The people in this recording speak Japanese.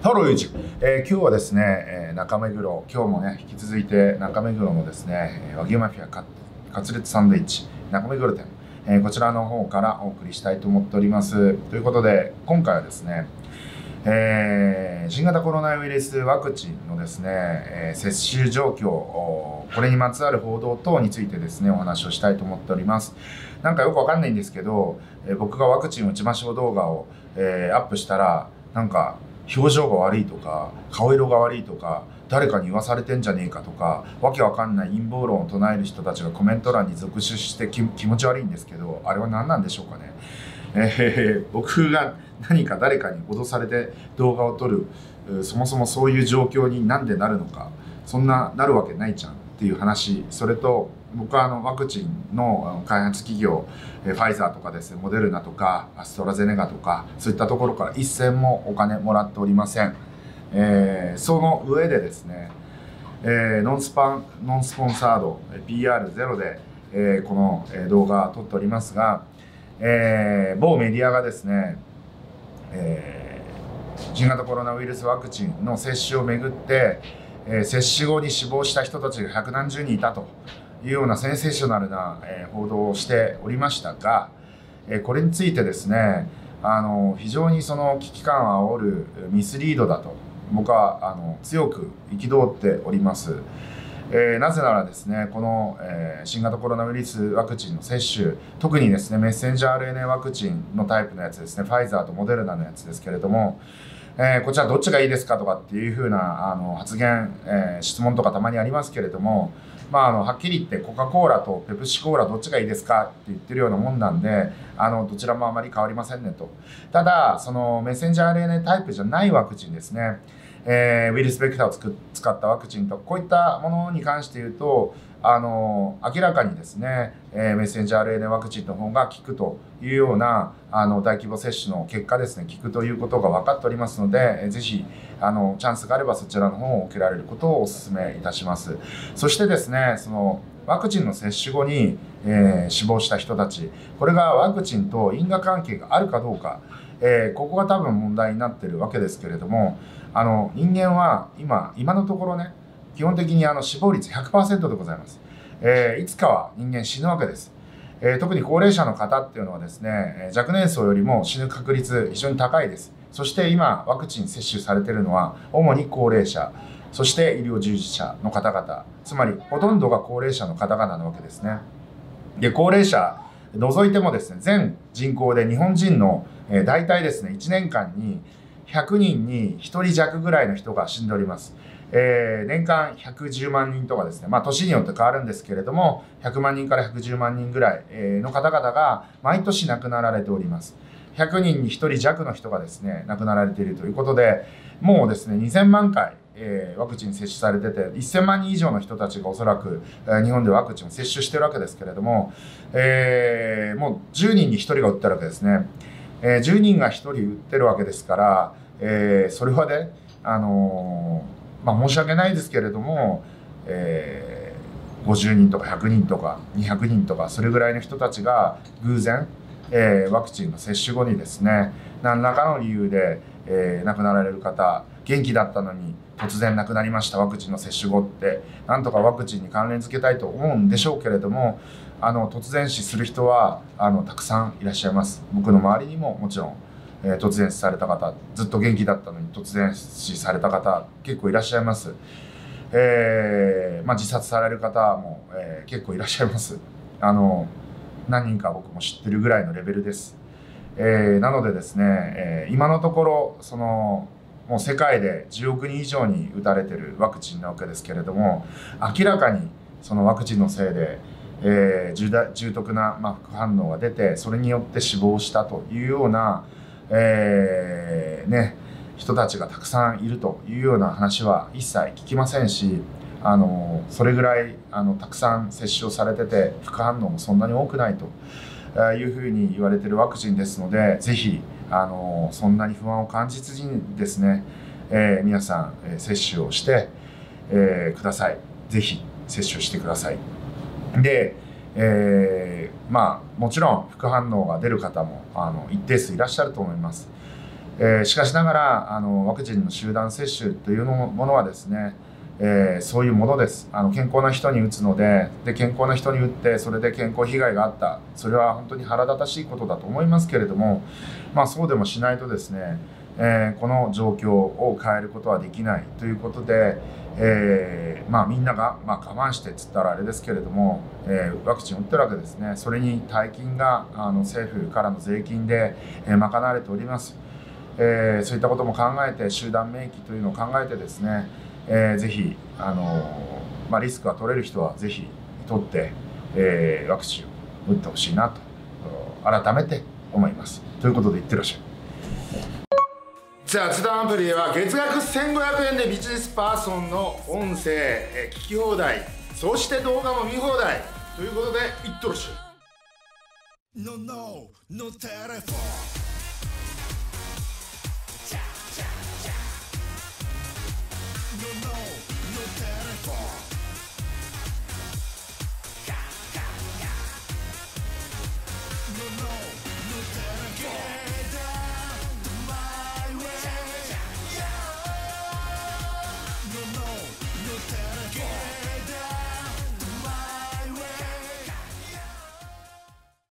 太郎雄二、今日はですね、中目黒、今日もね、引き続いて中目黒のですね、和牛マフィアカツレツサンドイッチ、中目黒店、こちらの方からお送りしたいと思っております。ということで、今回はですね、新型コロナウイルスワクチンのですね、接種状況、これにまつわる報道等についてですね、お話をしたいと思っております。なんかよくわかんないんですけど、僕がワクチン打ちましょう動画を、アップしたら、なんか、表情が悪いとか顔色が悪いとか誰かに言わされてんじゃねえかとかわけわかんない陰謀論を唱える人たちがコメント欄に続出して 気持ち悪いんですけど、あれは何なんでしょうかね。僕が何か誰かに脅されて動画を撮る、そもそもそういう状況になんでなるのか、そんななるわけないじゃんっていう話。それと僕はワクチンの開発企業、ファイザーとかですね、モデルナとかアストラゼネカとかそういったところから一銭もお金もらっておりません。その上でですね、ノンスポンサード PR ゼロで、この動画を撮っておりますが、某メディアがですね、新型コロナウイルスワクチンの接種をめぐって、接種後に死亡した人たちが百何十人いたというようなセンセーショナルな報道をしておりましたが、これについてですね、非常にその危機感を煽るミスリードだと僕は強く憤っております。なぜならですね、この新型コロナウイルスワクチンの接種、特にですねメッセンジャー RNA ワクチンのタイプのやつですね、ファイザーとモデルナのやつですけれども、こちらどっちがいいですかとかっていうふうな発言、質問とかたまにありますけれども、まあ、はっきり言ってコカ・コーラとペプシコーラどっちがいいですかって言ってるようなもんなんで、どちらもあまり変わりませんねと。ただそのメッセンジャー RNA タイプじゃないワクチンですね、ウイルスベクターを使ったワクチンとこういったものに関して言うと、明らかにですね、メッセンジャー RNA ワクチンの方が効くというような大規模接種の結果ですね、効くということが分かっておりますので、ぜひチャンスがあればそちらの方を受けられることをお勧めいたします。そしてですね、そのワクチンの接種後に、死亡した人たち、これがワクチンと因果関係があるかどうか、ここが多分問題になってるわけですけれども、人間は今のところね、基本的に死亡率 100% でございます。いつかは人間死ぬわけです。特に高齢者の方っていうのはですね、若年層よりも死ぬ確率非常に高いです。そして今ワクチン接種されているのは主に高齢者、そして医療従事者の方々、つまりほとんどが高齢者の方々なわけですね。で、高齢者除いてもですね、全人口で日本人の大体ですね、1年間に100人に1人弱ぐらいの人が死んでおります。年間110万人とかですね、まあ、年によって変わるんですけれども、100万人から110万人ぐらいの方々が毎年亡くなられております。100人に1人弱の人がですね、亡くなられているということで、もうですね、2000万回、ワクチン接種されてて、1000万人以上の人たちがおそらく日本でワクチンを接種してるわけですけれども、もう10人に1人が打ってるわけですね。10人が1人打ってるわけですから、それはね、まあ、申し訳ないですけれども、50人とか100人とか200人とかそれぐらいの人たちが偶然、ワクチンの接種後にですね、何らかの理由で、亡くなられる方、元気だったのに突然亡くなりました。ワクチンの接種後ってなんとかワクチンに関連付けたいと思うんでしょうけれども、突然死する人はたくさんいらっしゃいます。僕の周りにももちろん、突然死された方、ずっと元気だったのに突然死された方結構いらっしゃいます。まあ、自殺される方も、結構いらっしゃいます。何人か僕も知ってるぐらいのレベルです。なのでですね、今のところそのもう世界で10億人以上に打たれてるワクチンなわけですけれども、明らかにそのワクチンのせいで、重篤な、まあ、副反応が出て、それによって死亡したというような、人たちがたくさんいるというような話は一切聞きませんし、それぐらいたくさん接種をされてて副反応もそんなに多くないというふうに言われているワクチンですので、ぜひそんなに不安を感じずにですね、皆さん接種をして、ください。ぜひ接種してください。で、まあ、もちろん副反応が出る方も一定数いらっしゃると思います。しかしながらワクチンの集団接種というものはですね、そういうものです。健康な人に打つので、健康な人に打ってそれで健康被害があった、それは本当に腹立たしいことだと思いますけれども、そうでもしないとですね、この状況を変えることはできないということで、みんなが、我慢してつったらあれですけれども、ワクチンを打ってるわけですね。それに大金が政府からの税金で、賄われております。そういったことも考えて、集団免疫というのを考えてですね、ぜひリスクが取れる人はぜひ取って、ワクチンを打ってほしいなと改めて思います。ということでいってらっしゃい。雑談アプリでは月額1500円でビジネスパーソンの音声聞き放題、そして動画も見放題ということでいってらっしゃい。